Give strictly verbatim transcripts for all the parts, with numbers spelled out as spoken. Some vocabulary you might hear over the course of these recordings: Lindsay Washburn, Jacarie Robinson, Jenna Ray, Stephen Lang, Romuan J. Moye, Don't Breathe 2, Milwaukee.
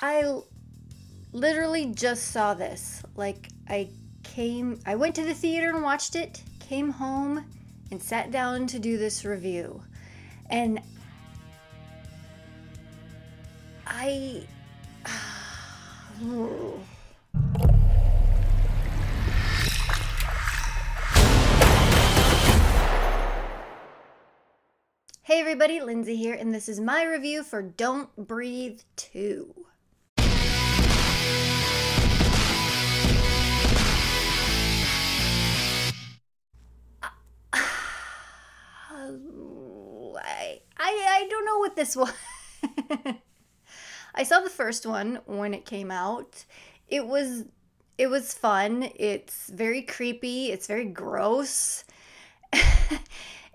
I literally just saw this. Like, I came, I went to the theater and watched it, came home and sat down to do this review. And I, oh. Hey everybody, Lindsay here, and this is my review for Don't Breathe two. I, I, I don't know what this was. I saw the first one when it came out. It was, it was fun. It's very creepy. It's very gross.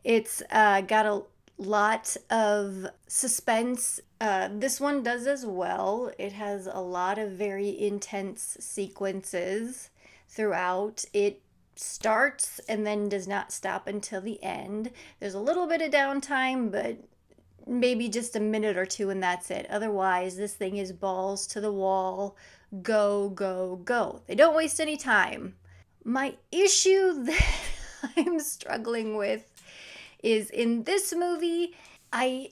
It's uh, got a lot of suspense. Uh, this one does as well. It has a lot of very intense sequences throughout. It starts and then does not stop until the end. There's a little bit of downtime, but maybe just a minute or two and that's it. Otherwise, this thing is balls to the wall. Go, go, go. They don't waste any time. My issue that I'm struggling with is in this movie, I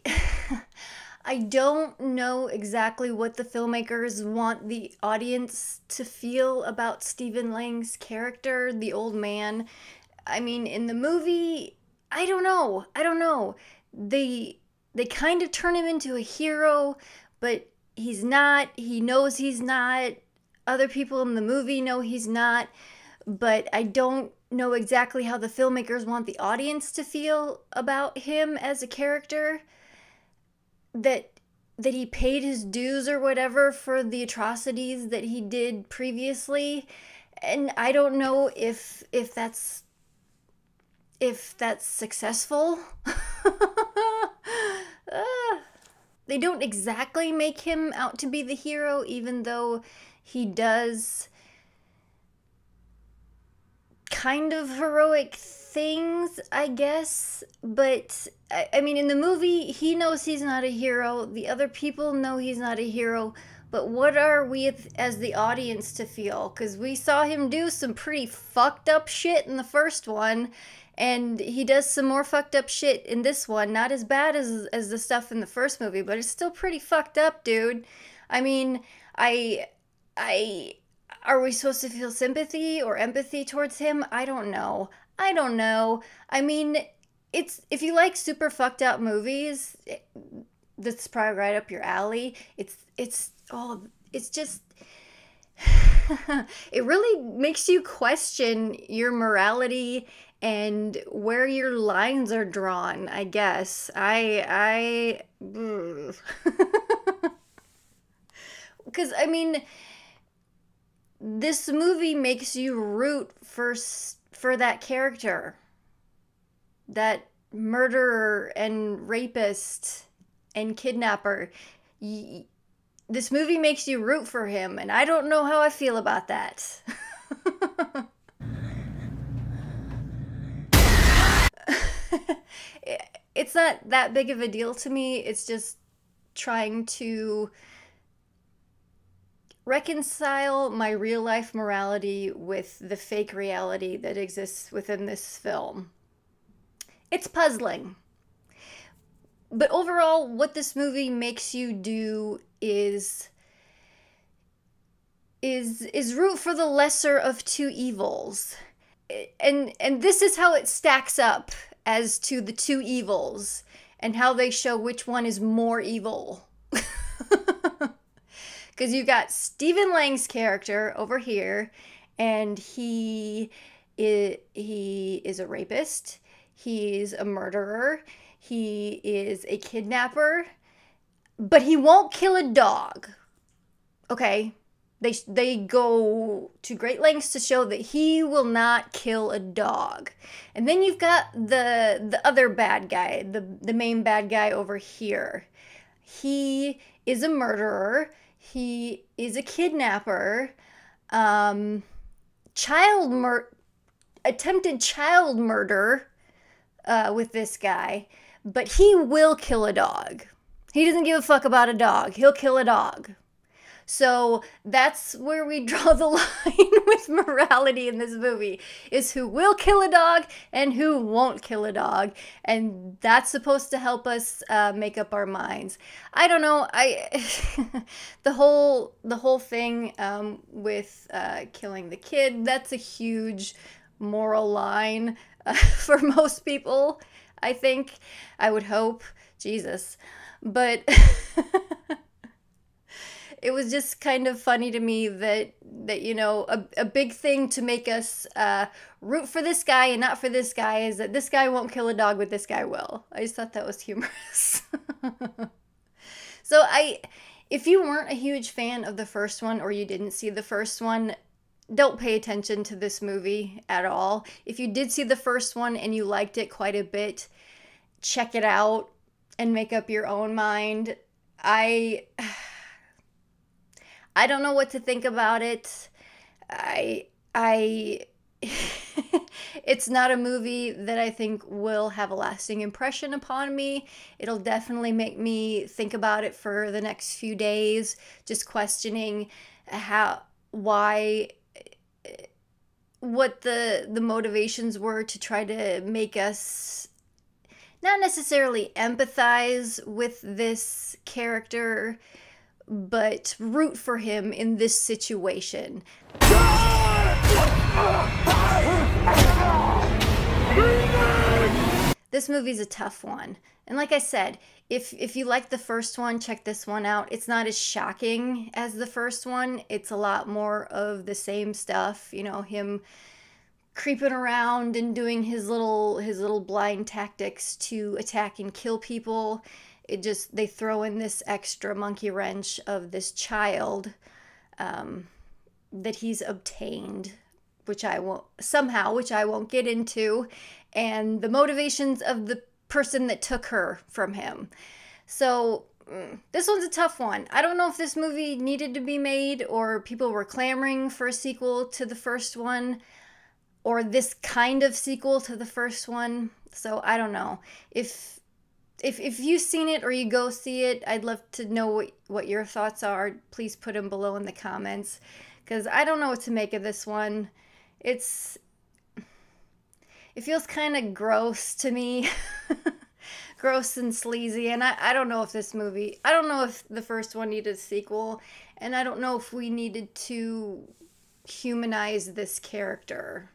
I don't know exactly what the filmmakers want the audience to feel about Stephen Lang's character, the old man. I mean, in the movie, I don't know. I don't know. They they kind of turn him into a hero, but he's not. He knows he's not. Other people in the movie know he's not, but I don't know exactly how the filmmakers want the audience to feel about him as a character, that that he paid his dues or whatever for the atrocities that he did previously. And I don't know if if that's if that's successful. uh, they don't exactly make him out to be the hero, even though he does kind of heroic things, I guess. But I, I mean, in the movie, he knows he's not a hero. The other people know he's not a hero. But what are we as the audience to feel? Because we saw him do some pretty fucked up shit in the first one, and he does some more fucked up shit in this one. Not as bad as as the stuff in the first movie, but it's still pretty fucked up, dude. I mean, I I are we supposed to feel sympathy or empathy towards him? I don't know. I don't know. I mean, it's, if you like super fucked up movies, it, that's probably right up your alley. It's, it's, oh, it's just, it really makes you question your morality and where your lines are drawn, I guess. I, I, because I mean, this movie makes you root for for that character, that murderer and rapist and kidnapper. Y this movie makes you root for him, and I don't know how I feel about that. It's not that big of a deal to me. It's just trying to reconcile my real life morality with the fake reality that exists within this film. It's puzzling. But overall, what this movie makes you do is is is root for the lesser of two evils. And and this is how it stacks up as to the two evils and how they show which one is more evil. Because you've got Stephen Lang's character over here, and he is, he is a rapist, he's a murderer, he is a kidnapper, but he won't kill a dog. Okay? They, they go to great lengths to show that he will not kill a dog. And then you've got the, the other bad guy, the, the main bad guy over here. He is a murderer. He is a kidnapper, um, child mur- attempted child murder uh, with this guy, but he will kill a dog. He doesn't give a fuck about a dog. He'll kill a dog. So that's where we draw the line with morality in this movie, is who will kill a dog and who won't kill a dog. And that's supposed to help us uh, make up our minds. I don't know. I the whole the whole thing um, with uh, killing the kid, that's a huge moral line uh, for most people, I think. I would hope. Jesus. But it was just kind of funny to me that, that you know, a, a big thing to make us uh, root for this guy and not for this guy is that this guy won't kill a dog, but this guy will. I just thought that was humorous. So I, if you weren't a huge fan of the first one or you didn't see the first one, don't pay attention to this movie at all. If you did see the first one and you liked it quite a bit, check it out and make up your own mind. I... I don't know what to think about it. I, I, it's not a movie that I think will have a lasting impression upon me. It'll definitely make me think about it for the next few days, just questioning how, why, what the, the motivations were to try to make us not necessarily empathize with this character, but root for him in this situation. This movie's a tough one. And like I said, if if you like the first one, check this one out. It's not as shocking as the first one. It's a lot more of the same stuff, you know, him creeping around and doing his little his little blind tactics to attack and kill people. It just, they throw in this extra monkey wrench of this child um, that he's obtained, which I won't, somehow, which I won't get into, and the motivations of the person that took her from him. So this one's a tough one. I don't know if this movie needed to be made, or people were clamoring for a sequel to the first one, or this kind of sequel to the first one. So I don't know. If... If, if you've seen it or you go see it, I'd love to know what, what your thoughts are. Please put them below in the comments, because I don't know what to make of this one. It's, it feels kind of gross to me. Gross and sleazy, and I, I don't know if this movie, I don't know if the first one needed a sequel, and I don't know if we needed to humanize this character.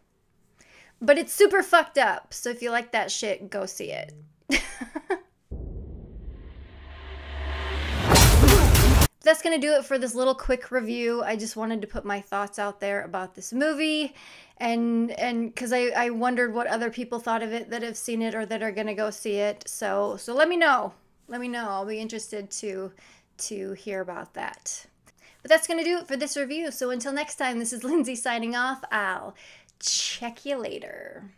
But it's super fucked up, so if you like that shit, go see it. That's going to do it for this little quick review. I just wanted to put my thoughts out there about this movie, and and because I, I wondered what other people thought of it that have seen it or that are going to go see it. So so let me know. Let me know. I'll be interested to, to hear about that. But that's going to do it for this review. So until next time, this is Lindsay signing off. I'll check you later.